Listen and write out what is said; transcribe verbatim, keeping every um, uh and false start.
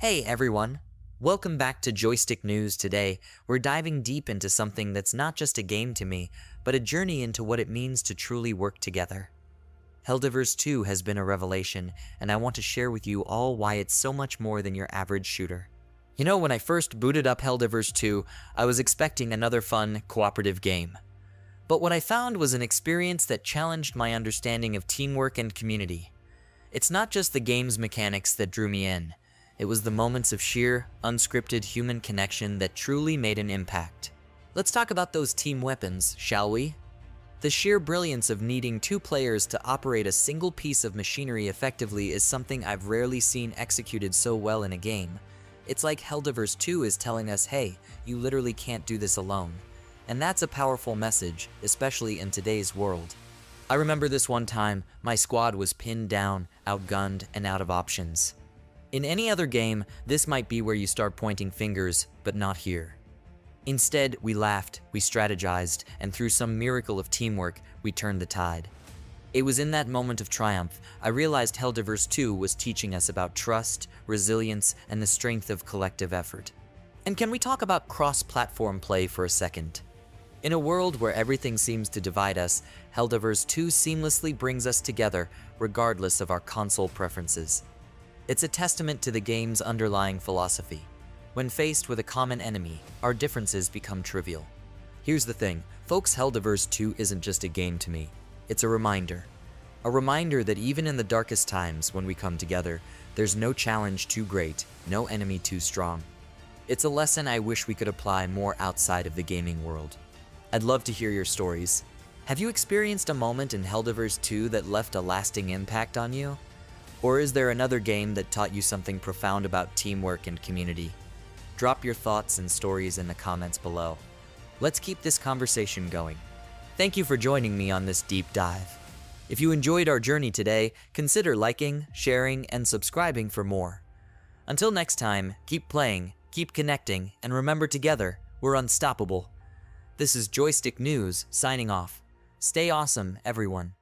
Hey everyone, welcome back to Joystick News. Today, we're diving deep into something that's not just a game to me, but a journey into what it means to truly work together. Helldivers two has been a revelation, and I want to share with you all why it's so much more than your average shooter. You know, when I first booted up Helldivers two, I was expecting another fun, cooperative game. But what I found was an experience that challenged my understanding of teamwork and community. It's not just the game's mechanics that drew me in. It was the moments of sheer, unscripted human connection that truly made an impact. Let's talk about those team weapons, shall we? The sheer brilliance of needing two players to operate a single piece of machinery effectively is something I've rarely seen executed so well in a game. It's like Helldivers two is telling us, hey, you literally can't do this alone. And that's a powerful message, especially in today's world. I remember this one time, my squad was pinned down, outgunned, and out of options. In any other game, this might be where you start pointing fingers, but not here. Instead, we laughed, we strategized, and through some miracle of teamwork, we turned the tide. It was in that moment of triumph, I realized Helldivers two was teaching us about trust, resilience, and the strength of collective effort. And can we talk about cross-platform play for a second? In a world where everything seems to divide us, Helldivers two seamlessly brings us together, regardless of our console preferences. It's a testament to the game's underlying philosophy. When faced with a common enemy, our differences become trivial. Here's the thing, folks, Helldivers two isn't just a game to me. It's a reminder. A reminder that even in the darkest times when we come together, there's no challenge too great, no enemy too strong. It's a lesson I wish we could apply more outside of the gaming world. I'd love to hear your stories. Have you experienced a moment in Helldivers two that left a lasting impact on you? Or is there another game that taught you something profound about teamwork and community? Drop your thoughts and stories in the comments below. Let's keep this conversation going. Thank you for joining me on this deep dive. If you enjoyed our journey today, consider liking, sharing, and subscribing for more. Until next time, keep playing, keep connecting, and remember, together, we're unstoppable. This is Joystick News, signing off. Stay awesome, everyone.